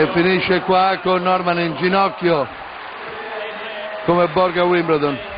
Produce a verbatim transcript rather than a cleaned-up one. e finisce qua con Norman in ginocchio come Borga Wimbledon.